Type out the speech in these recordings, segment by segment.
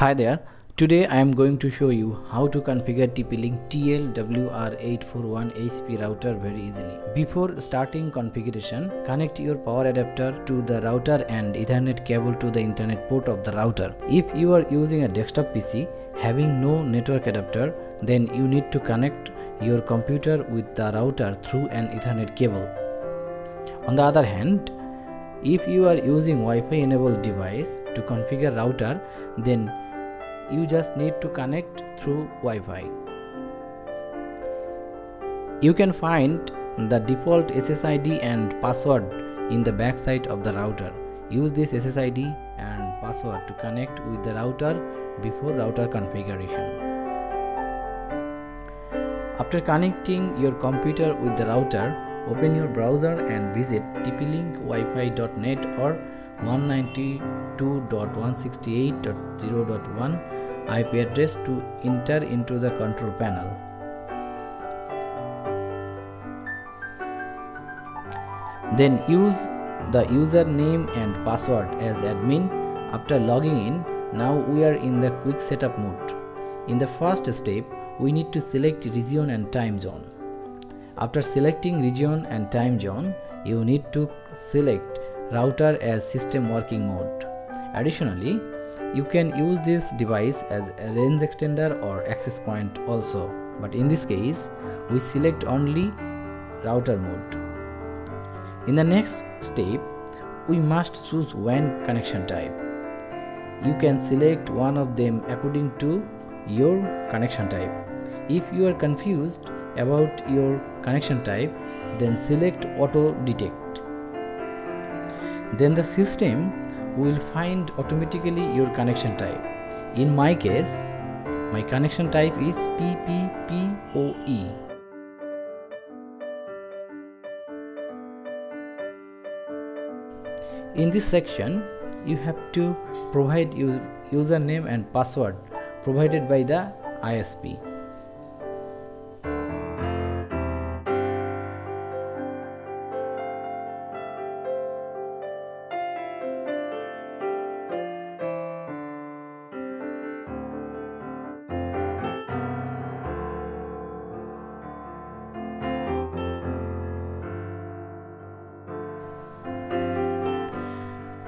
Hi there, today I am going to show you how to configure TP-Link TL-WR841HP router very easily. Before starting configuration, connect your power adapter to the router and Ethernet cable to the internet port of the router. If you are using a desktop PC having no network adapter, then you need to connect your computer with the router through an Ethernet cable. On the other hand, if you are using Wi-Fi enabled device to configure router, then you just need to connect through Wi-Fi. You can find the default SSID and password in the backside of the router. Use this SSID and password to connect with the router before router configuration. After connecting your computer with the router, open your browser and visit tplinkwifi.net or 192.168.0.1 IP address to enter into the control panel. Then use the username and password as admin. After logging in, now we are in the quick setup mode. In the first step, we need to select region and time zone. After selecting region and time zone, you need to select router as system working mode. Additionally, you can use this device as a range extender or access point also, but in this case, we select only router mode. In the next step, we must choose WAN connection type. You can select one of them according to your connection type. If you are confused about your connection type, then select auto detect. Then the system will find automatically your connection type. In my case, my connection type is PPPoE. In this section, you have to provide your username and password provided by the ISP.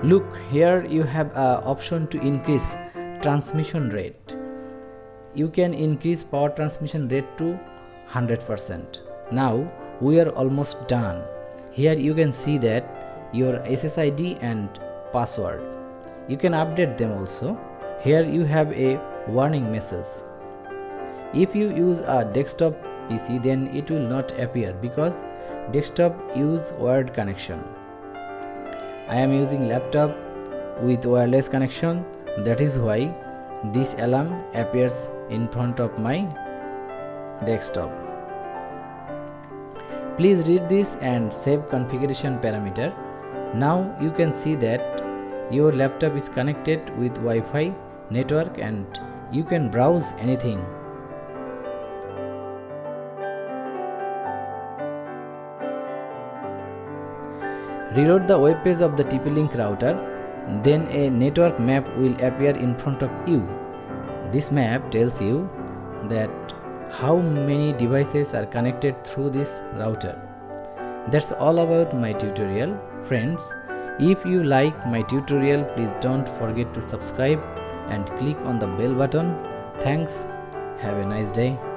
Look, here you have an option to increase transmission rate. You can increase power transmission rate to 100%. Now we are almost done. Here you can see that your SSID and password. You can update them also. Here you have a warning message. If you use a desktop PC, then it will not appear because desktop use wired connection. I am using laptop with wireless connection, that is why this alarm appears in front of my desktop. Please read this and save configuration parameter. Now you can see that your laptop is connected with Wi-Fi network and you can browse anything. Reload the web page of the TP-Link router, then a network map will appear in front of you. This map tells you that how many devices are connected through this router. That's all about my tutorial. Friends, if you like my tutorial, please don't forget to subscribe and click on the bell button. Thanks. Have a nice day.